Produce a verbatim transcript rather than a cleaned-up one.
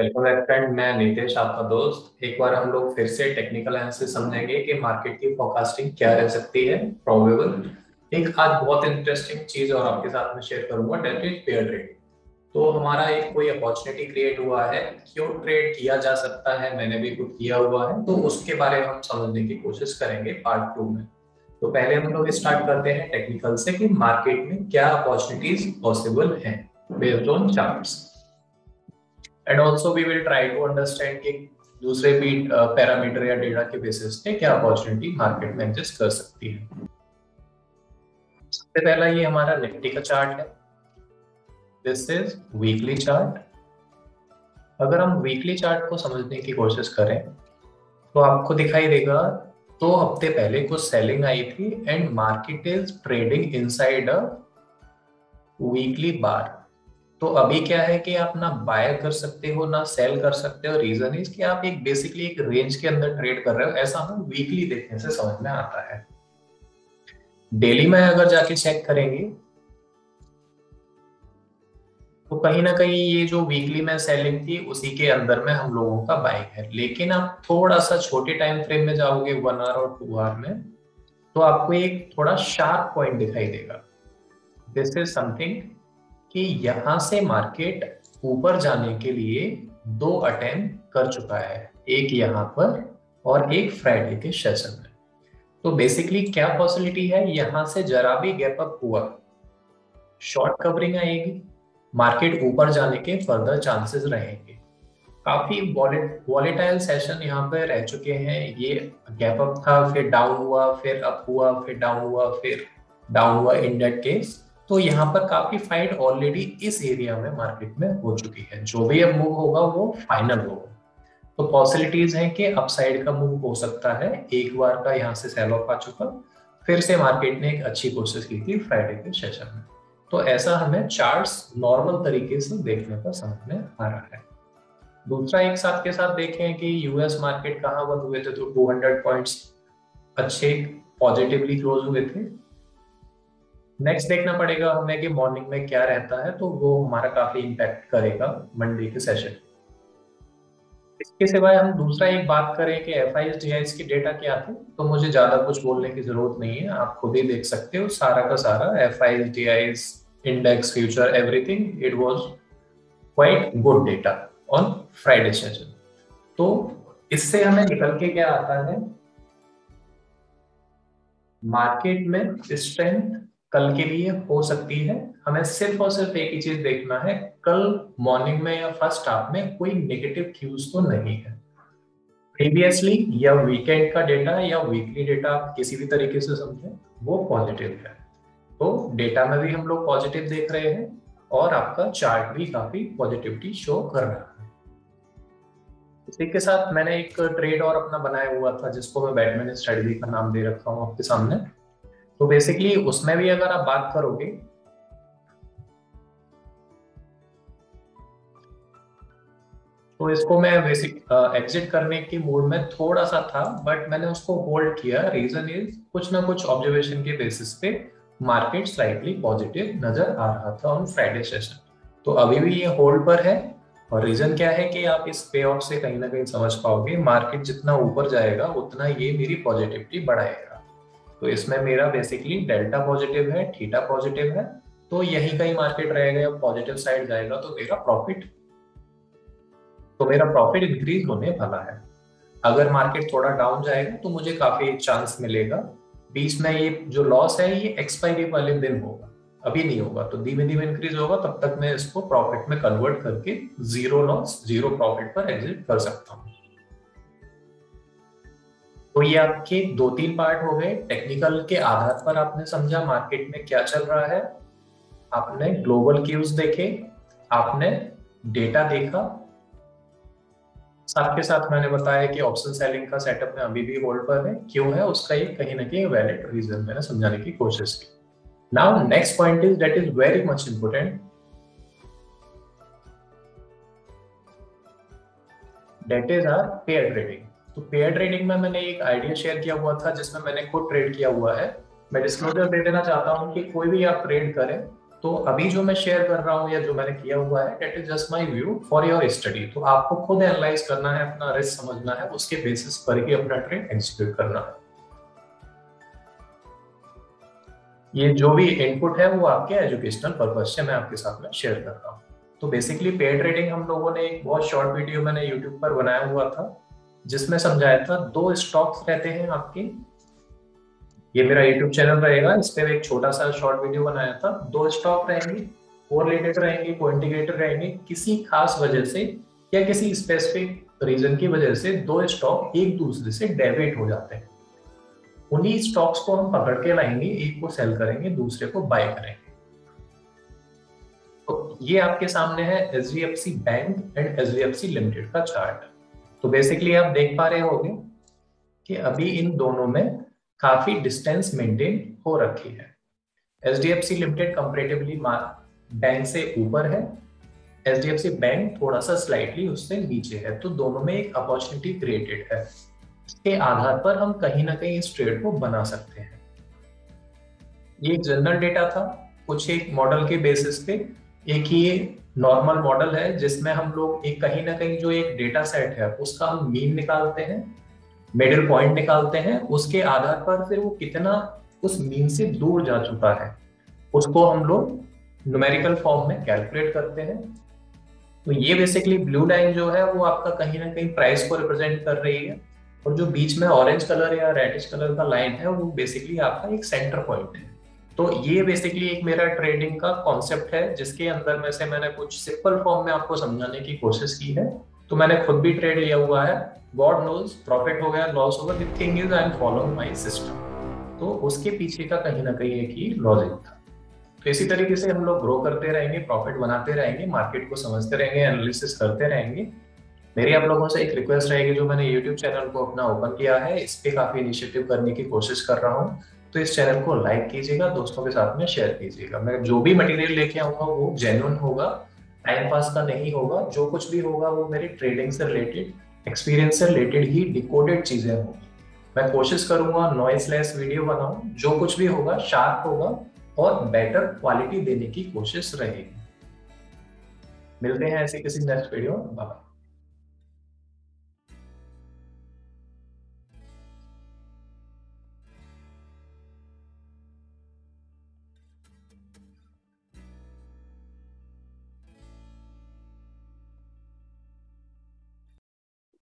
Welcome back friend, मैं नीतेश आपका दोस्त। एक बार हम लोग फिर से टेक्निकल एनालिसिस समझेंगे कि मार्केट की फोरकास्टिंग क्या रह सकती है, प्रोबेबल। एक आज बहुत इंटरेस्टिंग चीज और आपके साथ में शेयर करूंगा, डेट इज पेयर ट्रेड। तो हमारा एक कोई अपॉर्चुनिटी क्रिएट हुआ है, क्यों ट्रेड किया जा सकता है, मैंने भी खुद किया हुआ है, तो उसके बारे में हम समझने की कोशिश करेंगे पार्ट टू में। तो पहले हम लोग स्टार्ट करते हैं टेक्निकल से कि मार्केट में क्या अपॉर्चुनिटीज पॉसिबल है based on charts. And also we will try to understand कि दूसरे भी पैरामीटर या डेटा के बेसिस पे क्या अपॉर्चुनिटी मार्केट में एग्जिस्ट कर सकती है। सबसे पहला ये हमारा निफ्टी का चार्ट है, दिस इज वीकली चार्ट। अगर हम वीकली चार्ट को समझने की कोशिश करें तो आपको दिखाई देगा दो तो हफ्ते पहले कुछ सेलिंग आई थी and market is trading inside a weekly bar. तो अभी क्या है कि आप ना बाय कर सकते हो ना सेल कर सकते हो। रीजन इज कि आप एक बेसिकली एक रेंज के अंदर ट्रेड कर रहे हो, ऐसा हमें वीकली देखने से समझ में आता है। डेली में अगर जाके चेक करेंगे तो कहीं ना कहीं ये जो वीकली में सेलिंग थी उसी के अंदर में हम लोगों का बाइंग है। लेकिन आप थोड़ा सा छोटे टाइम फ्रेम में जाओगे, वन आवर और टू आवर में, तो आपको एक थोड़ा शार्प पॉइंट दिखाई देगा। दिस इज समथिंग कि यहां से मार्केट ऊपर जाने के लिए दो अटेम्प्ट कर चुका है, एक यहां पर और एक फ्राइडे के सेशन में। तो बेसिकली क्या पॉसिबिलिटी है, यहां से जरा भी गैप अप हुआ शॉर्ट कवरिंग आएगी, मार्केट ऊपर जाने के फर्दर चांसेस रहेंगे। काफी वॉलेटाइल सेशन यहाँ पे रह चुके हैं। ये गैप अप था, फिर डाउन हुआ, फिर अप हुआ, फिर डाउन हुआ, फिर डाउन हुआ। इन दैट केस तो यहाँ पर काफी फाइट ऑलरेडी इस एरिया में मार्केट में हो चुकी है। जो भी अब मूव होगा वो फाइनल होगा। तो पॉसिबिलिटीज हैं कि अपसाइड का मूव हो सकता है, एक बार का यहाँ से सेल ऑफ आ चुका, फिर से मार्केट ने एक अच्छी कोशिश की थी फ्राइडे के सेशन में। तो ऐसा हमें चार्ट्स नॉर्मल तरीके से देखने का समझ में आ रहा है। दूसरा, एक साथ के साथ देखें कि यूएस मार्केट कहाँ बंद हुए थे, तो टू हंड्रेड पॉइंट्स अच्छे पॉजिटिवली क्लोज हुए थे। नेक्स्ट देखना पड़ेगा हमें कि मॉर्निंग में क्या रहता है, तो वो हमारा काफी इंपैक्ट करेगा मंडे के सेशन। इसके सिवाय हम दूसरा एक बात करें कि एफआईएस डीआईएस की डेटा क्या थी, तो मुझे ज्यादा कुछ बोलने की जरूरत नहीं है, आप खुद ही देख सकते हो। सारा का सारा FIS DIIs index future everything, it was quite good data on Friday session. तो इससे हमें निकल के क्या आता है, मार्केट में स्ट्रेंथ कल के लिए हो सकती है। हमें सिर्फ और सिर्फ एक ही चीज देखना है, कल मॉर्निंग में या फर्स्ट हाफ में कोई नेगेटिव क्यूज तो नहीं है। प्रीवियसली या वीकेंड का डेटा या वीकली डेटा आप किसी भी तरीके से समझें, वो पॉजिटिव है। तो डेटा में भी हम लोग पॉजिटिव देख रहे हैं और आपका चार्ट भी काफी पॉजिटिविटी शो कर रहा है। इसी के साथ मैंने एक ट्रेड और अपना बनाया हुआ था जिसको मैं बैटमैन स्ट्रेटजी का नाम दे रखा हूँ आपके सामने। तो बेसिकली उसमें भी अगर आप बात करोगे तो इसको मैं बेसिक एग्जिट करने के मूड में थोड़ा सा था, बट मैंने उसको होल्ड किया। रीजन इज कुछ ना कुछ ऑब्जर्वेशन के बेसिस पे मार्केट स्लाइटली पॉजिटिव नजर आ रहा था ऑन फ्राइडे सेशन, तो अभी भी ये होल्ड पर है। और रीजन क्या है कि आप इस पे ऑफ से कहीं ना कहीं समझ पाओगे मार्केट जितना ऊपर जाएगा उतना ये मेरी पॉजिटिविटी बढ़ाएगा। तो इसमें मेरा बेसिकली डेल्टा पॉजिटिव है, थीटा पॉजिटिव है, तो यही कहीं मार्केट रहेगा या पॉजिटिव साइड जाएगा तो मेरा प्रॉफिट तो मेरा प्रॉफिट इंक्रीज होने वाला है। अगर मार्केट थोड़ा डाउन जाएगा तो मुझे काफी चांस मिलेगा, बीच में ये जो लॉस है ये एक्सपायरी वाले दिन होगा, अभी नहीं होगा, तो धीमे धीमे इंक्रीज होगा। तब तक मैं इसको प्रॉफिट में कन्वर्ट करके जीरो लॉस जीरो प्रॉफिट पर एग्जिट कर सकता हूँ। तो ये आपके दो तीन पार्ट हो गए। टेक्निकल के आधार पर आपने समझा मार्केट में क्या चल रहा है, आपने ग्लोबल क्यूज देखे, आपने डेटा देखा, साथ के साथ मैंने बताया कि ऑप्शन सेलिंग का सेटअप में अभी भी होल्ड पर है, क्यों है उसका ये कहीं ना कहीं वैलिड रीजन मैंने समझाने की कोशिश की। Now next point is that is very much important, that is our pair trading. तो पेयर ट्रेडिंग में मैंने एक आइडिया शेयर किया हुआ था जिसमें मैंने खुद ट्रेड किया हुआ है। मैं डिस्क्लोजर दे देना चाहता हूं कि कोई भी आप ट्रेड करें तो अभी जो मैं शेयर कर रहा हूँ या जो मैंने किया हुआ है that is just my view for your study. तो आपको खुद एनालाइज करना है, अपना रिस्क समझना है, उसके बेसिस पर ही अपना ट्रेड एग्जीक्यूट करना है। ये जो भी इनपुट है वो आपके एजुकेशनल पर्पस से मैं आपके साथ में शेयर कर रहा हूँ। तो बेसिकली पेड ट्रेडिंग हम लोगों ने एक बहुत शॉर्ट वीडियो मैंने यूट्यूब पर बनाया हुआ था जिसमें समझाया था दो स्टॉक्स रहते हैं आपके, ये मेरा यूट्यूब चैनल रहेगा, इस पे एक छोटा सा शॉर्ट वीडियो बनाया था। दो स्टॉक रहेंगे, कोरिलेटेड रहेंगे, कोइंडिकेटर रहेंगे, किसी खास वजह से या किसी स्पेसिफिक रीजन की वजह से दो स्टॉक एक दूसरे से डेविएट हो जाते हैं। उन्हीं स्टॉक्स को हम पकड़ के लाएंगे, एक को सेल करेंगे, दूसरे को बाय करेंगे। तो ये आपके सामने है H bank and H limited का चार्ट। तो बेसिकली आप देख पा रहे होंगे कि अभी इन दोनों में काफी डिस्टेंस मेंटेन हो रखी है। एच लिमिटेड कंपेरेटिवली बैंक से ऊपर है, एच बैंक थोड़ा सा स्लाइटली उससे नीचे है। तो दोनों में एक अपॉर्चुनिटी क्रिएटेड है, इसके आधार पर हम कहीं ना कहीं इस ट्रेड को बना सकते हैं। ये जनरल डेटा था, कुछ एक मॉडल के बेसिस पे, एक ही नॉर्मल मॉडल है जिसमें हम लोग एक कहीं ना कहीं जो एक डेटा सेट है उसका हम मीन निकालते हैं, मिडिल पॉइंट निकालते हैं, उसके आधार पर फिर वो कितना उस मीन से दूर जा चुका है उसको हम लोग न्यूमेरिकल फॉर्म में कैलकुलेट करते हैं। तो ये बेसिकली ब्लू लाइन जो है वो आपका कहीं ना कहीं प्राइस को रिप्रेजेंट कर रही है और जो बीच में ऑरेंज कलर या रेडिश कलर का लाइन है वो बेसिकली आपका एक सेंटर पॉइंट है। तो ये बेसिकली एक मेरा ट्रेडिंग का कॉन्सेप्ट है जिसके अंदर में से मैंने कुछ सिंपल फॉर्म में आपको समझाने की कोशिश की है। तो मैंने खुद भी ट्रेड लिया हुआ है, गॉड नोज प्रॉफिट हो गया, लॉस हो गया, the thing is I am following my system. तो उसके पीछे का कहीं ना कहीं एक ही लॉजिक था। तो इसी तरीके से हम लोग ग्रो करते रहेंगे, प्रॉफिट बनाते रहेंगे, मार्केट को समझते रहेंगे, एनालिसिस करते रहेंगे। मेरी आप लोगों से एक रिक्वेस्ट रहेगी, जो मैंने YouTube चैनल को अपना ओपन किया है इस पे काफी इनिशिएटिव करने की कोशिश कर रहा हूँ, तो इस चैनल को लाइक कीजिएगा, दोस्तों के साथ में शेयर कीजिएगा। मैं जो भी मटेरियल लेके आऊंगा वो जेन्युइन होगा, टाइम पास का नहीं होगा। जो कुछ भी होगा वो मेरे ट्रेडिंग से रिलेटेड, एक्सपीरियंस से रिलेटेड ही डिकोडेड चीजें होंगी। मैं कोशिश करूंगा नॉइसलेस वीडियो बनाऊं, जो कुछ भी होगा शार्प होगा और बेटर क्वालिटी देने की कोशिश रहेगी। मिलते हैं ऐसे किसी नेक्स्ट वीडियो में।